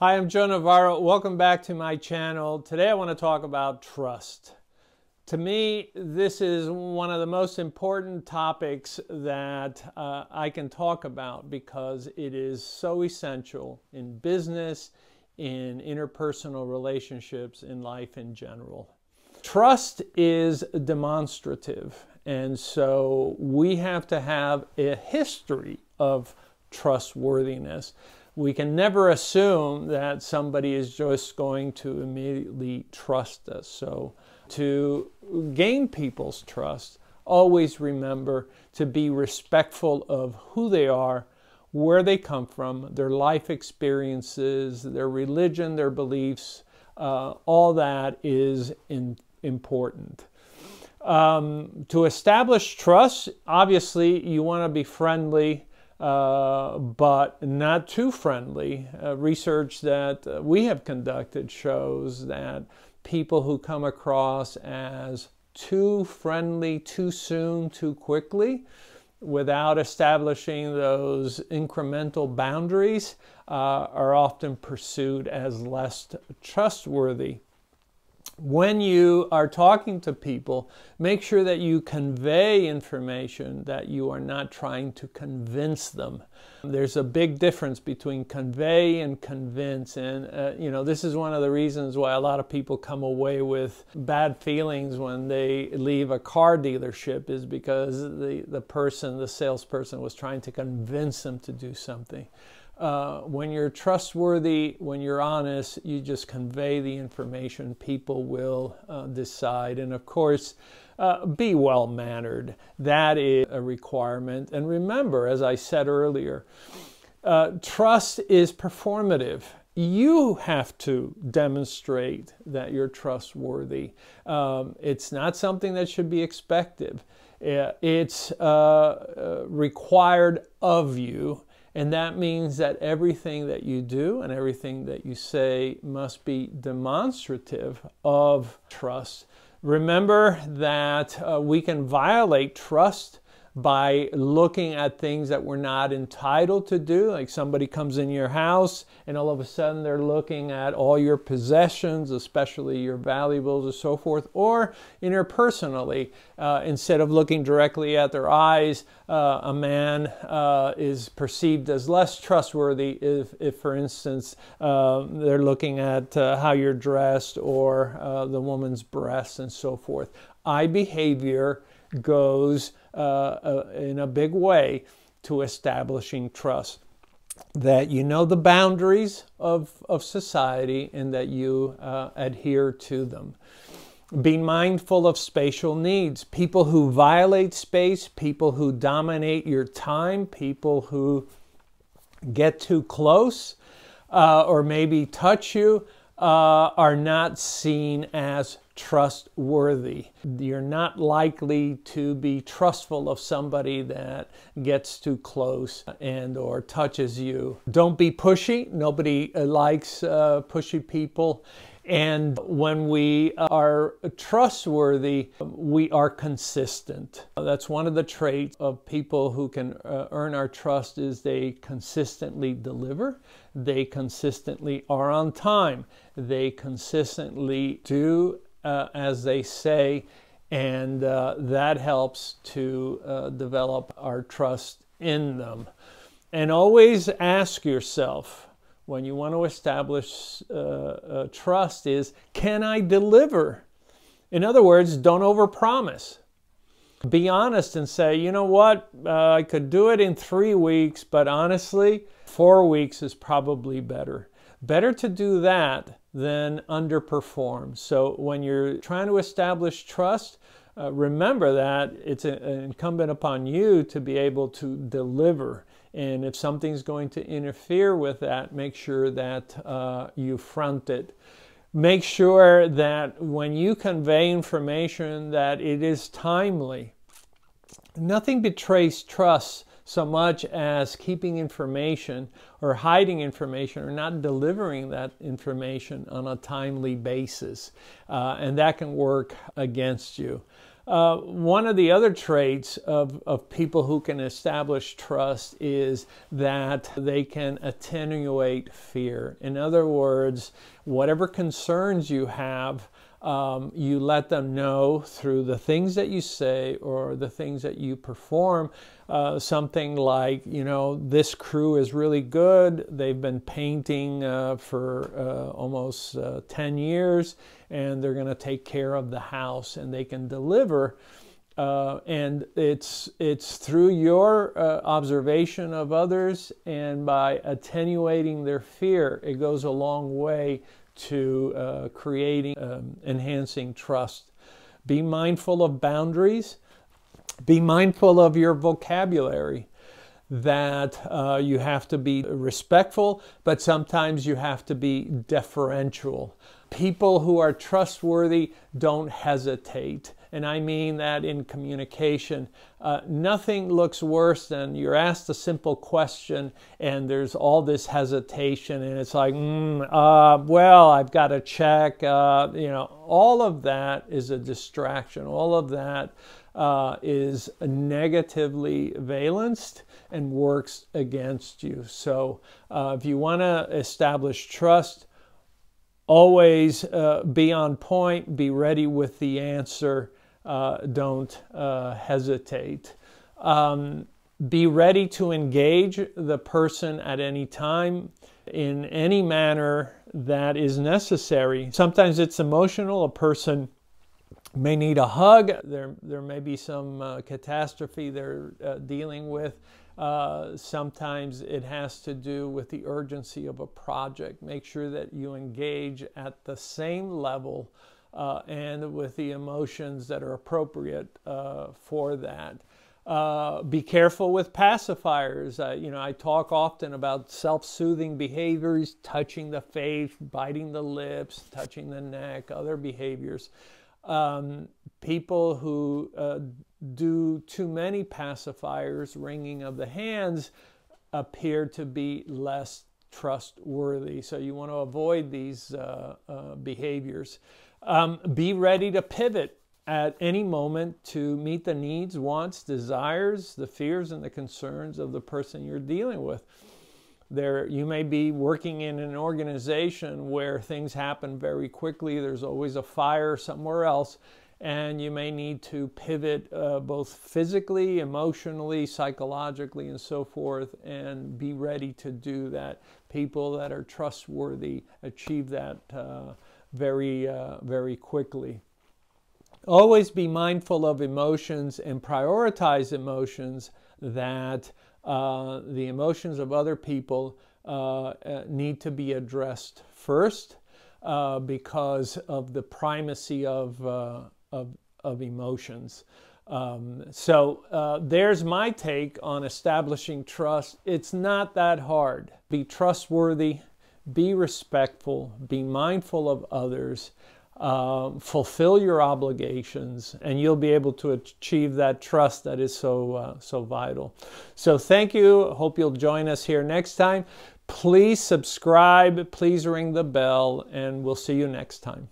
Hi, I'm Joe Navarro. Welcome back to my channel. Today I want to talk about trust. To me, this is one of the most important topics that I can talk about because it is so essential in business, in interpersonal relationships, in life in general. Trust is demonstrative, and so we have to have a history of trustworthiness. We can never assume that somebody is just going to immediately trust us. So to gain people's trust, always remember to be respectful of who they are, where they come from, their life experiences, their religion, their beliefs. All that is important. To establish trust, obviously you want to be friendly, but not too friendly. Research that we have conducted shows that people who come across as too friendly, too soon, too quickly, without establishing those incremental boundaries, are often pursued as less trustworthy. When you are talking to people, make sure that you convey information, that you are not trying to convince them. There's a big difference between convey and convince. And, you know, this is one of the reasons why a lot of people come away with bad feelings when they leave a car dealership, is because the salesperson was trying to convince them to do something. When you're trustworthy, when you're honest, you just convey the information. People will decide. And of course, be well-mannered. That is a requirement. And remember, as I said earlier, trust is performative. You have to demonstrate that you're trustworthy. It's not something that should be expected. It's required of you. And that means that everything that you do and everything that you say must be demonstrative of trust. Remember that we can violate trust by looking at things that we're not entitled to do. Like somebody comes in your house and all of a sudden they're looking at all your possessions, especially your valuables and so forth, or interpersonally. Instead of looking directly at their eyes, a man is perceived as less trustworthy if for instance, they're looking at how you're dressed or the woman's breasts and so forth. Eye behavior goes in a big way to establishing trust. That you know the boundaries of society and that you adhere to them. Be mindful of spatial needs. People who violate space, people who dominate your time, people who get too close or maybe touch you are not seen as trustworthy. You're not likely to be trustful of somebody that gets too close and or touches you. Don't be pushy. Nobody likes pushy people. And when we are trustworthy, we are consistent. That's one of the traits of people who can earn our trust, is they consistently deliver. They consistently are on time. They consistently do as they say, and that helps to develop our trust in them. And always ask yourself, when you want to establish trust, is, can I deliver? In other words, don't overpromise. Be honest and say, you know what, I could do it in 3 weeks, but honestly, 4 weeks is probably better. Better to do that than underperform. So when you're trying to establish trust, remember that it's incumbent upon you to be able to deliver. And if something's going to interfere with that, make sure that you front it. Make sure that when you convey information that it is timely. Nothing betrays trust so much as keeping information or hiding information or not delivering that information on a timely basis. And that can work against you. One of the other traits of people who can establish trust is that they can attenuate fear. In other words, whatever concerns you have, you let them know through the things that you say or the things that you perform. Something like, you know, this crew is really good. They've been painting for almost 10 years, and they're going to take care of the house, and they can deliver. And it's through your observation of others and by attenuating their fear, it goes a long way to creating, enhancing trust. Be mindful of boundaries. Be mindful of your vocabulary, that you have to be respectful, but sometimes you have to be deferential. People who are trustworthy don't hesitate. And I mean that in communication. Nothing looks worse than you're asked a simple question and there's all this hesitation, and it's like, well, I've got to check. You know, all of that is a distraction. All of that is negatively valenced and works against you. So if you want to establish trust, always be on point, be ready with the answer. Don't hesitate. Be ready to engage the person at any time in any manner that is necessary. Sometimes it's emotional. A person may need a hug. There may be some catastrophe they're dealing with. Sometimes it has to do with the urgency of a project. Make sure that you engage at the same level and with the emotions that are appropriate for that. Be careful with pacifiers. You know, I talk often about self-soothing behaviors, touching the face, biting the lips, touching the neck, other behaviors. People who do too many pacifiers, wringing of the hands, appear to be less trustworthy. So you want to avoid these behaviors. Be ready to pivot at any moment to meet the needs, wants, desires, the fears, and the concerns of the person you're dealing with. You may be working in an organization where things happen very quickly. There's always a fire somewhere else, and you may need to pivot both physically, emotionally, psychologically, and so forth, and be ready to do that. People that are trustworthy achieve that very quickly. Always be mindful of emotions and prioritize emotions that the emotions of other people need to be addressed first because of the primacy of emotions. So there's my take on establishing trust. It's not that hard. Be trustworthy, be respectful, be mindful of others, fulfill your obligations, and you'll be able to achieve that trust that is so, so vital. So thank you. Hope you'll join us here next time. Please subscribe, please ring the bell, and we'll see you next time.